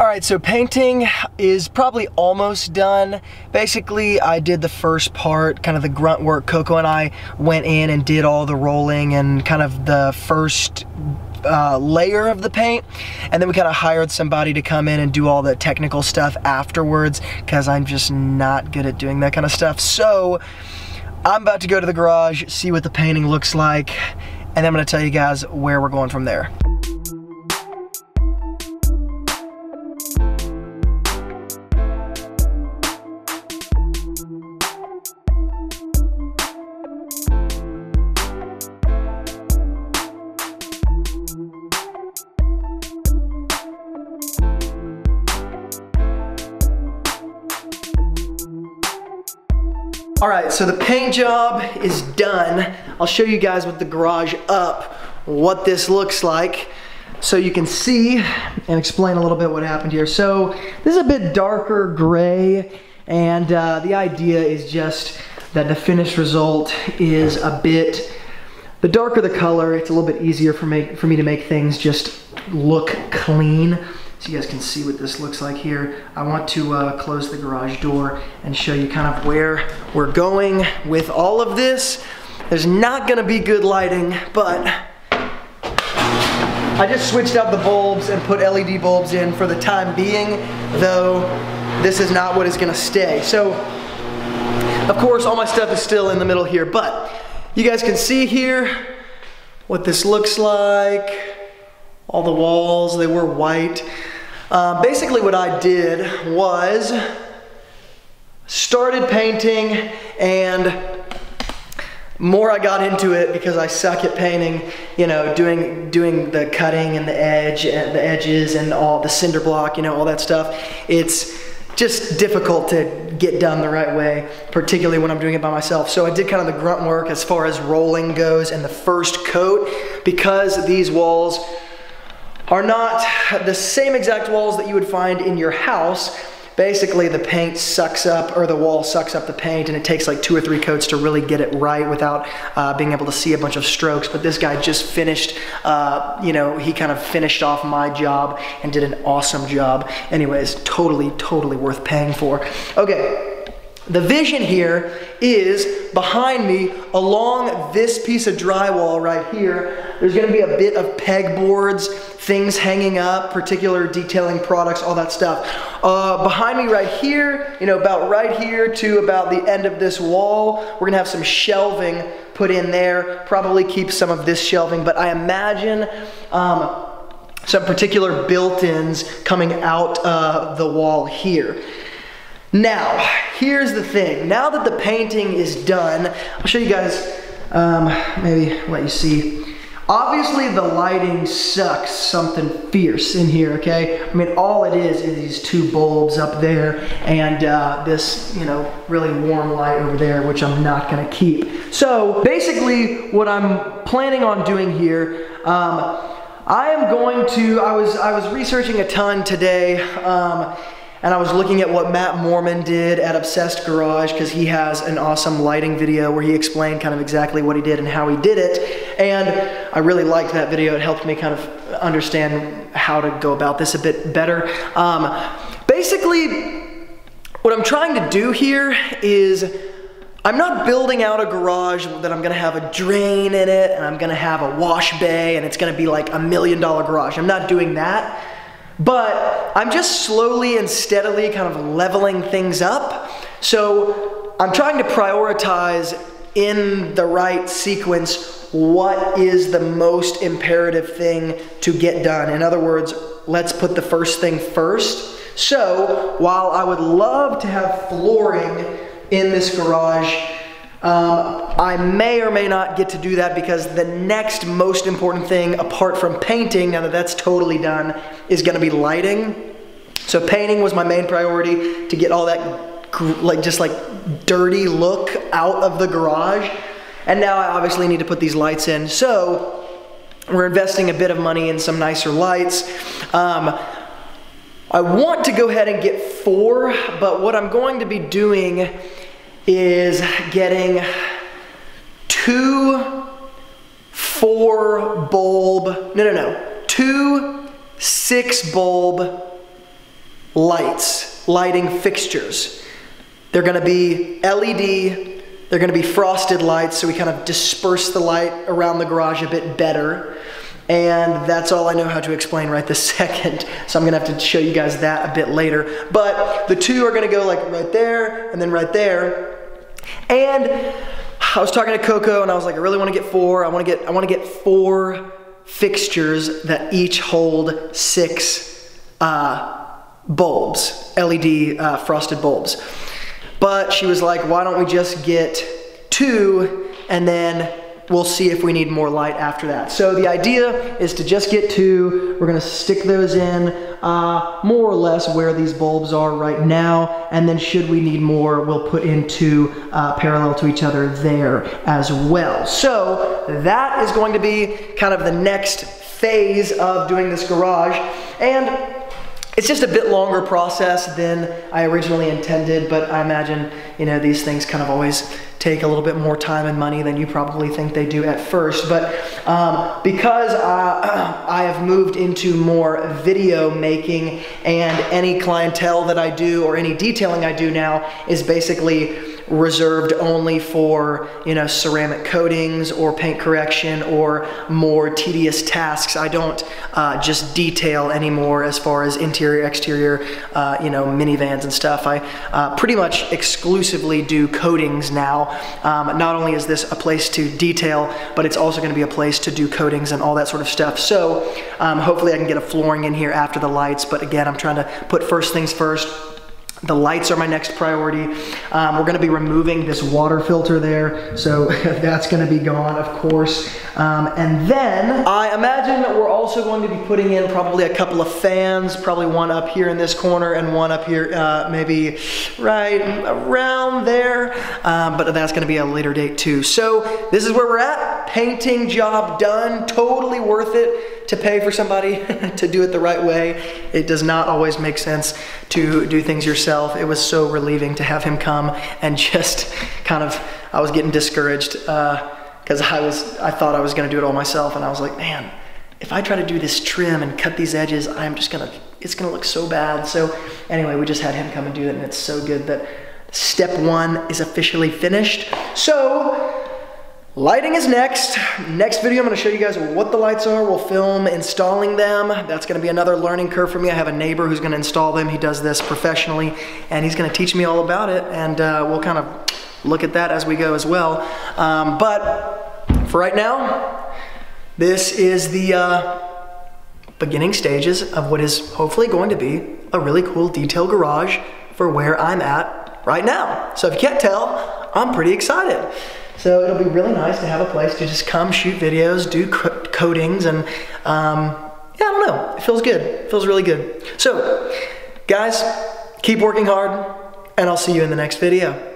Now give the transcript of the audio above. All right, so painting is probably almost done. Basically, I did the first part, kind of the grunt work. Coco and I went in and did all the rolling and kind of the first layer of the paint, and then we kind of hired somebody to come in and do all the technical stuff afterwards, because I'm just not good at doing that kind of stuff. So I'm about to go to the garage, see what the painting looks like, and I'm gonna tell you guys where we're going from there. All right, so the paint job is done. I'll show you guys with the garage up what this looks like so you can see and explain a little bit what happened here. So this is a bit darker gray, and the idea is just that the finished result is a bit, the darker the color, it's a little bit easier for me to make things just look clean. So you guys can see what this looks like here. I want to close the garage door and show you kind of where we're going with all of this. There's not gonna be good lighting, but I just switched out the bulbs and put LED bulbs in for the time being, though this is not what is gonna stay. So, of course, all my stuff is still in the middle here, but you guys can see here what this looks like. All the walls, they were white. Basically what I did was started painting, and more I got into it because I suck at painting, you know, doing the cutting and the edges and all the cinder block, you know, all that stuff. It's just difficult to get done the right way, particularly when I'm doing it by myself. So I did kind of the grunt work as far as rolling goes and the first coat, because these walls are not the same exact walls that you would find in your house. Basically the paint sucks up, or the wall sucks up the paint, and it takes like 2 or 3 coats to really get it right without being able to see a bunch of strokes. But this guy just finished, you know, he kind of finished off my job and did an awesome job. Anyways, totally worth paying for. Okay. The vision here is behind me along this piece of drywall right here. There's gonna be a bit of pegboards, things hanging up, particular detailing products, all that stuff. Behind me right here, you know, about right here to about the end of this wall, we're gonna have some shelving put in there, probably keep some of this shelving, but I imagine some particular built-ins coming out the wall here. Now, here's the thing. Now that the painting is done, I'll show you guys, maybe let you see. Obviously the lighting sucks something fierce in here, okay? I mean, all it is these 2 bulbs up there and this, you know, really warm light over there, which I'm not gonna keep. So basically what I'm planning on doing here, I was researching a ton today, and I was looking at what Matt Moorman did at Obsessed Garage, because he has an awesome lighting video where he explained kind of exactly what he did and how he did it. And I really liked that video. It helped me kind of understand how to go about this a bit better. Basically, what I'm trying to do here is I'm not building out a garage that I'm gonna have a drain in it and I'm gonna have a wash bay and it's gonna be like a $1 million garage. I'm not doing that. But I'm just slowly and steadily kind of leveling things up. So I'm trying to prioritize in the right sequence what is the most imperative thing to get done. In other words, let's put the first thing first. So while I would love to have flooring in this garage, I may or may not get to do that, because the next most important thing apart from painting, now that that's totally done, is gonna be lighting. So painting was my main priority to get all that just like dirty look out of the garage. And now I obviously need to put these lights in. So we're investing a bit of money in some nicer lights. I want to go ahead and get 4, but what I'm going to be doing is getting 2 4 bulb, no, 2 6 bulb lights, lighting fixtures. They're gonna be LED, they're gonna be frosted lights, so we kind of disperse the light around the garage a bit better. And that's all I know how to explain right this second. So I'm gonna have to show you guys that a bit later. But the two are gonna go like right there and then right there. And I was talking to Coco and I was like, I really wanna get four. I wanna get four fixtures that each hold six bulbs, LED frosted bulbs. But she was like, why don't we just get two and then we'll see if we need more light after that. So the idea is to just get two. We're gonna stick those in more or less where these bulbs are right now, and then should we need more, we'll put in two parallel to each other there as well. So that is going to be kind of the next phase of doing this garage, and it's just a bit longer process than I originally intended, but I imagine, you know, these things kind of always take a little bit more time and money than you probably think they do at first. But because I have moved into more video making, and any clientele that I do or any detailing I do now is basically reserved only for, you know, ceramic coatings or paint correction or more tedious tasks. I don't just detail anymore as far as interior, exterior, you know, minivans and stuff. I pretty much exclusively do coatings now. Not only is this a place to detail, but it's also gonna be a place to do coatings and all that sort of stuff. So hopefully I can get a flooring in here after the lights, but again, I'm trying to put first things first. The lights are my next priority. We're gonna be removing this water filter there, so that's gonna be gone, of course. And then I imagine that we're also going to be putting in probably a couple of fans, probably one up here in this corner and one up here, maybe right around there. But that's gonna be a later date too. So this is where we're at. Painting job done, totally worth it. To pay for somebody to do it the right way. It does not always make sense to do things yourself. It was so relieving to have him come and just kind of, I was getting discouraged because I thought I was gonna do it all myself, and I was like, man, if I try to do this trim and cut these edges, it's gonna look so bad. So anyway, we just had him come and do it, and it's so good that step one is officially finished. So, lighting is next. Next video, I'm gonna show you guys what the lights are. We'll film installing them. That's gonna be another learning curve for me. I have a neighbor who's gonna install them. He does this professionally, and he's gonna teach me all about it, and we'll kind of look at that as we go as well. But for right now, this is the beginning stages of what is hopefully going to be a really cool detail garage for where I'm at right now. So if you can't tell, I'm pretty excited. So it'll be really nice to have a place to just come shoot videos, do coatings, and yeah, I don't know, it feels good, it feels really good. So guys, keep working hard, and I'll see you in the next video.